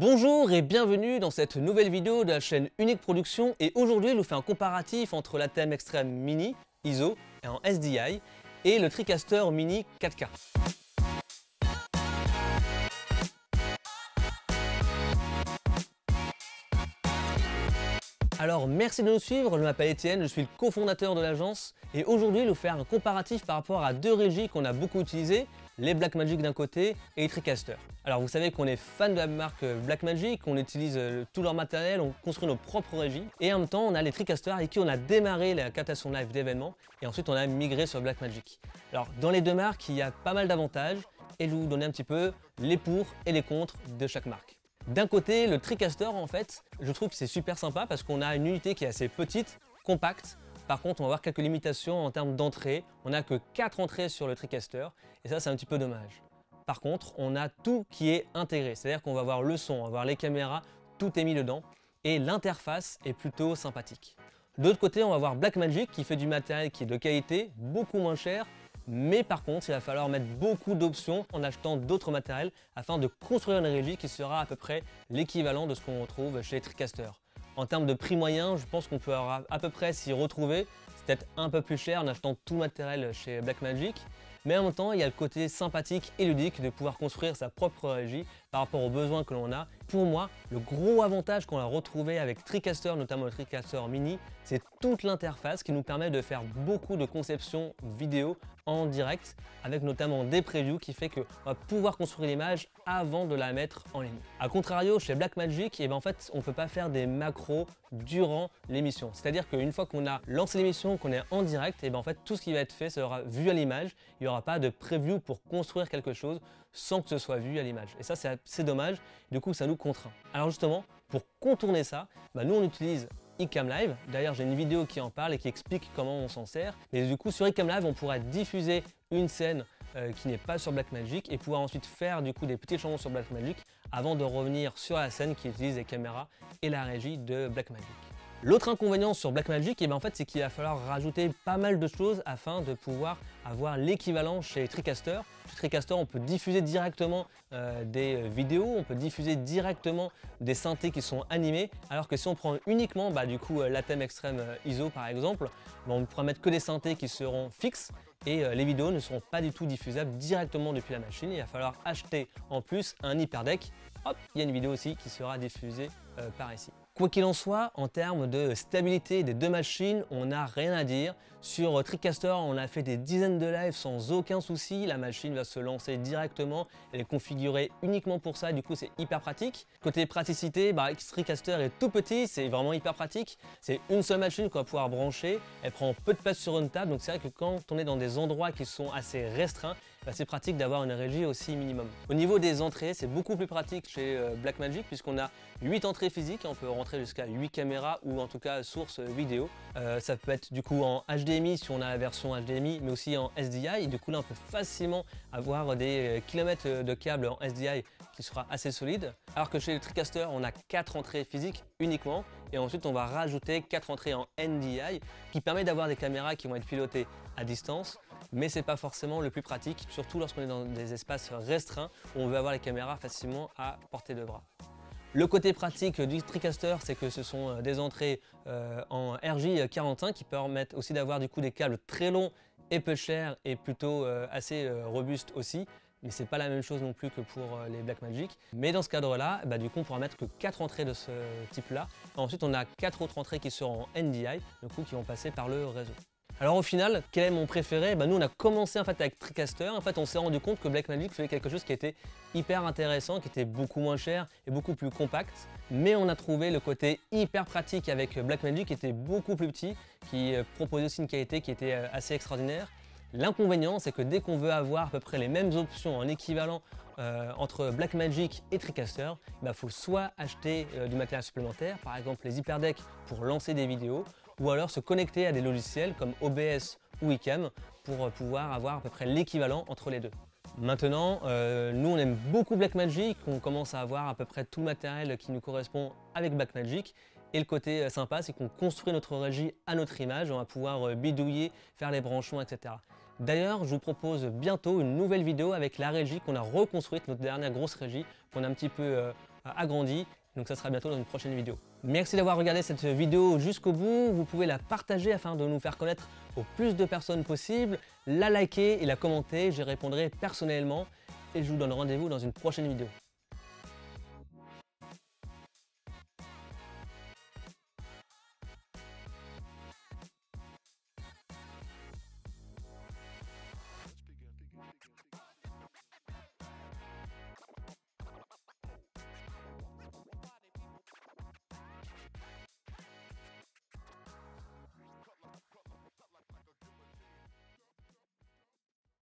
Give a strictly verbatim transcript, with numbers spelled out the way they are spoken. Bonjour et bienvenue dans cette nouvelle vidéo de la chaîne Unique Production, et aujourd'hui je vous fais un comparatif entre la Ecamm Extreme Mini, I S O et en S D I et le Tricaster mini quatre K. Alors merci de nous suivre, je m'appelle Étienne, je suis le cofondateur de l'agence et aujourd'hui je vais vous faire un comparatif par rapport à deux régies qu'on a beaucoup utilisées, les Blackmagic d'un côté et les Tricaster. Alors vous savez qu'on est fan de la marque Blackmagic, on utilise tout leur matériel, on construit nos propres régies et en même temps on a les Tricaster avec qui on a démarré la captation live d'événements et ensuite on a migré sur Blackmagic. Alors dans les deux marques il y a pas mal d'avantages et je vais vous donner un petit peu les pour et les contre de chaque marque. D'un côté, le Tricaster, en fait, je trouve que c'est super sympa parce qu'on a une unité qui est assez petite, compacte. Par contre, on va avoir quelques limitations en termes d'entrées. On n'a que quatre entrées sur le Tricaster et ça, c'est un petit peu dommage. Par contre, on a tout qui est intégré. C'est-à-dire qu'on va avoir le son, on va avoir les caméras, tout est mis dedans et l'interface est plutôt sympathique. De l'autre côté, on va avoir Blackmagic qui fait du matériel qui est de qualité, beaucoup moins cher. Mais par contre, il va falloir mettre beaucoup d'options en achetant d'autres matériels afin de construire une régie qui sera à peu près l'équivalent de ce qu'on retrouve chez Tricaster. En termes de prix moyen, je pense qu'on peut à peu près s'y retrouver. C'est peut-être un peu plus cher en achetant tout le matériel chez Blackmagic. Mais en même temps, il y a le côté sympathique et ludique de pouvoir construire sa propre régie par rapport aux besoins que l'on a. Pour moi, le gros avantage qu'on a retrouvé avec Tricaster, notamment le Tricaster mini, c'est toute l'interface qui nous permet de faire beaucoup de conceptions vidéo en direct, avec notamment des previews qui fait qu'on va pouvoir construire l'image avant de la mettre en ligne. A contrario, chez Blackmagic, eh ben en fait, on ne peut pas faire des macros durant l'émission. C'est-à-dire qu'une fois qu'on a lancé l'émission, qu'on est en direct, eh ben en fait, tout ce qui va être fait sera vu à l'image. Il n'y aura pas de preview pour construire quelque chose sans que ce soit vu à l'image. Et ça, c'est assez dommage. Du coup, ça nous contraint. Alors justement, pour contourner ça, bah nous on utilise Ecamm Live. D'ailleurs, j'ai une vidéo qui en parle et qui explique comment on s'en sert. Mais du coup, sur Ecamm Live, on pourra diffuser une scène euh, qui n'est pas sur Blackmagic et pouvoir ensuite faire du coup des petits changements sur Blackmagic avant de revenir sur la scène qui utilise les caméras et la régie de Blackmagic. L'autre inconvénient sur Blackmagic, eh ben en fait, c'est qu'il va falloir rajouter pas mal de choses afin de pouvoir avoir l'équivalent chez Tricaster. Chez Tricaster, on peut diffuser directement euh, des vidéos, on peut diffuser directement des synthés qui sont animés, alors que si on prend uniquement bah, du coup, la Ecamm Extreme I S O par exemple, bah, on ne pourra mettre que des synthés qui seront fixes et euh, les vidéos ne seront pas du tout diffusables directement depuis la machine. Il va falloir acheter en plus un Hyperdeck. Hop, il y a une vidéo aussi qui sera diffusée euh, par ici. Quoi qu'il en soit, en termes de stabilité des deux machines, on n'a rien à dire. Sur Tricaster, on a fait des dizaines de lives sans aucun souci. La machine va se lancer directement. Elle est configurée uniquement pour ça. Du coup, c'est hyper pratique. Côté praticité, bah, Tricaster est tout petit. C'est vraiment hyper pratique. C'est une seule machine qu'on va pouvoir brancher. Elle prend peu de place sur une table. Donc, c'est vrai que quand on est dans des endroits qui sont assez restreints, bah, c'est pratique d'avoir une régie aussi minimum. Au niveau des entrées, c'est beaucoup plus pratique chez Blackmagic puisqu'on a huit entrées physiques. On peut rentrer jusqu'à huit caméras ou en tout cas source vidéo. Euh, ça peut être du coup en H D M I si on a la version H D M I, mais aussi en S D I, et du coup là on peut facilement avoir des kilomètres de câbles en S D I qui sera assez solide, alors que chez le Tricaster on a quatre entrées physiques uniquement et ensuite on va rajouter quatre entrées en N D I qui permet d'avoir des caméras qui vont être pilotées à distance, mais c'est pas forcément le plus pratique, surtout lorsqu'on est dans des espaces restreints où on veut avoir les caméras facilement à portée de bras. Le côté pratique du Tricaster, c'est que ce sont des entrées euh, en R J quarante et un qui permettent aussi d'avoir du coup des câbles très longs et peu chers et plutôt euh, assez euh, robustes aussi. Mais c'est pas la même chose non plus que pour euh, les Blackmagic. Mais dans ce cadre-là, bah, du coup, on pourra mettre que quatre entrées de ce type-là. Ensuite, on a quatre autres entrées qui seront en N D I, du coup, qui vont passer par le réseau. Alors au final, quel est mon préféré? Bah, nous on a commencé en fait avec Tricaster. En fait, on s'est rendu compte que Blackmagic faisait quelque chose qui était hyper intéressant, qui était beaucoup moins cher et beaucoup plus compact. Mais on a trouvé le côté hyper pratique avec Blackmagic qui était beaucoup plus petit, qui proposait aussi une qualité qui était assez extraordinaire. L'inconvénient, c'est que dès qu'on veut avoir à peu près les mêmes options en équivalent euh, entre Blackmagic et Tricaster, il bah, faut soit acheter euh, du matériel supplémentaire, par exemple les Hyperdeck pour lancer des vidéos, ou alors se connecter à des logiciels comme O B S ou Ecamm pour pouvoir avoir à peu près l'équivalent entre les deux. Maintenant, euh, nous on aime beaucoup Blackmagic, on commence à avoir à peu près tout le matériel qui nous correspond avec Blackmagic. Et le côté sympa, c'est qu'on construit notre régie à notre image, on va pouvoir bidouiller, faire les branchements, et cetera. D'ailleurs, je vous propose bientôt une nouvelle vidéo avec la régie qu'on a reconstruite, notre dernière grosse régie, qu'on a un petit peu euh, agrandie. Donc ça sera bientôt dans une prochaine vidéo. Merci d'avoir regardé cette vidéo jusqu'au bout. Vous pouvez la partager afin de nous faire connaître au plus de personnes possible, la liker et la commenter. J'y répondrai personnellement et je vous donne rendez-vous dans une prochaine vidéo.